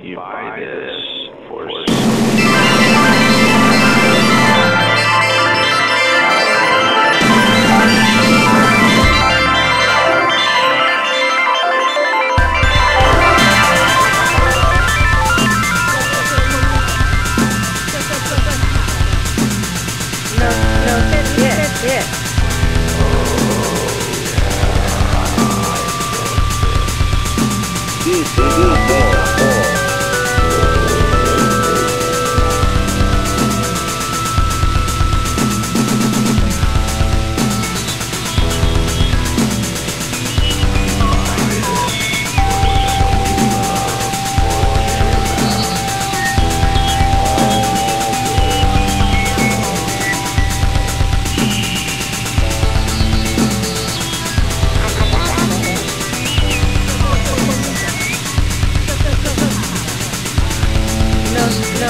You buy this for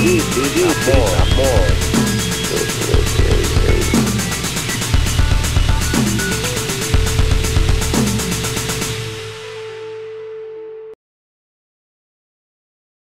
This is your boy.